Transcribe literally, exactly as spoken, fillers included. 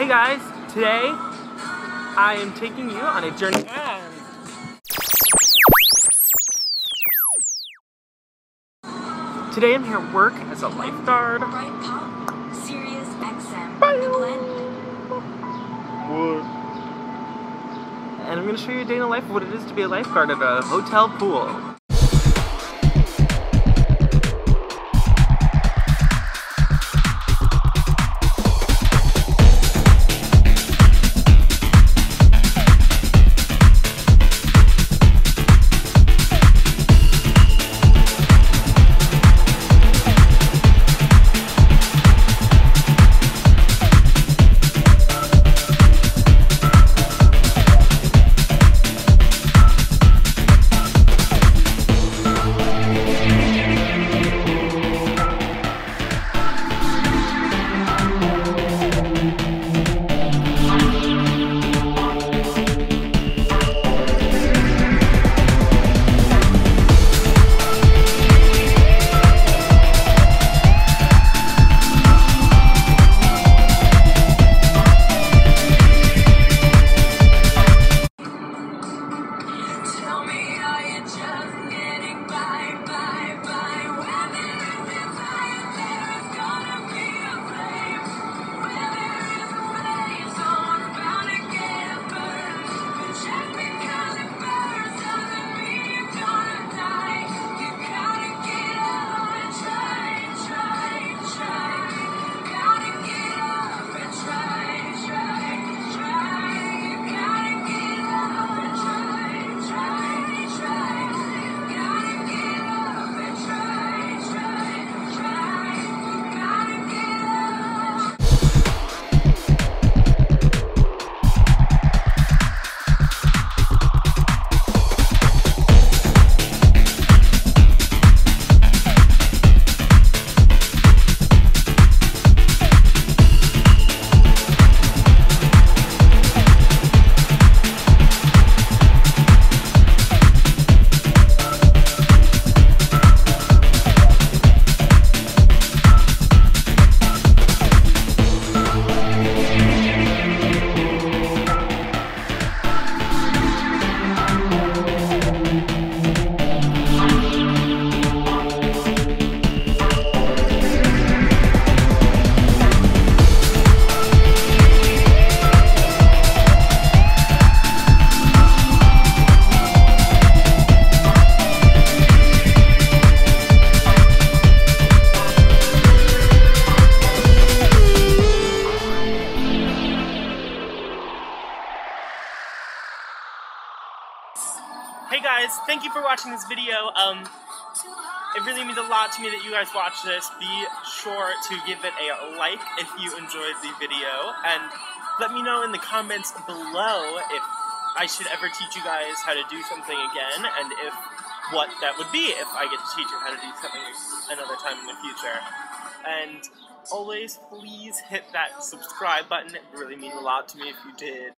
Hey guys, today I am taking you on a journey. And today I'm here at work as a lifeguard. Bright Pop, Sirius X M, The Blend. What? And I'm going to show you a day in the life of what it is to be a lifeguard at a hotel pool. Hey guys, thank you for watching this video. Um, it really means a lot to me that you guys watch this. Be sure to give it a like if you enjoyed the video, and let me know in the comments below if I should ever teach you guys how to do something again, and if what that would be if I get to teach you how to do something another time in the future. And always, please hit that subscribe button. It really means a lot to me if you did.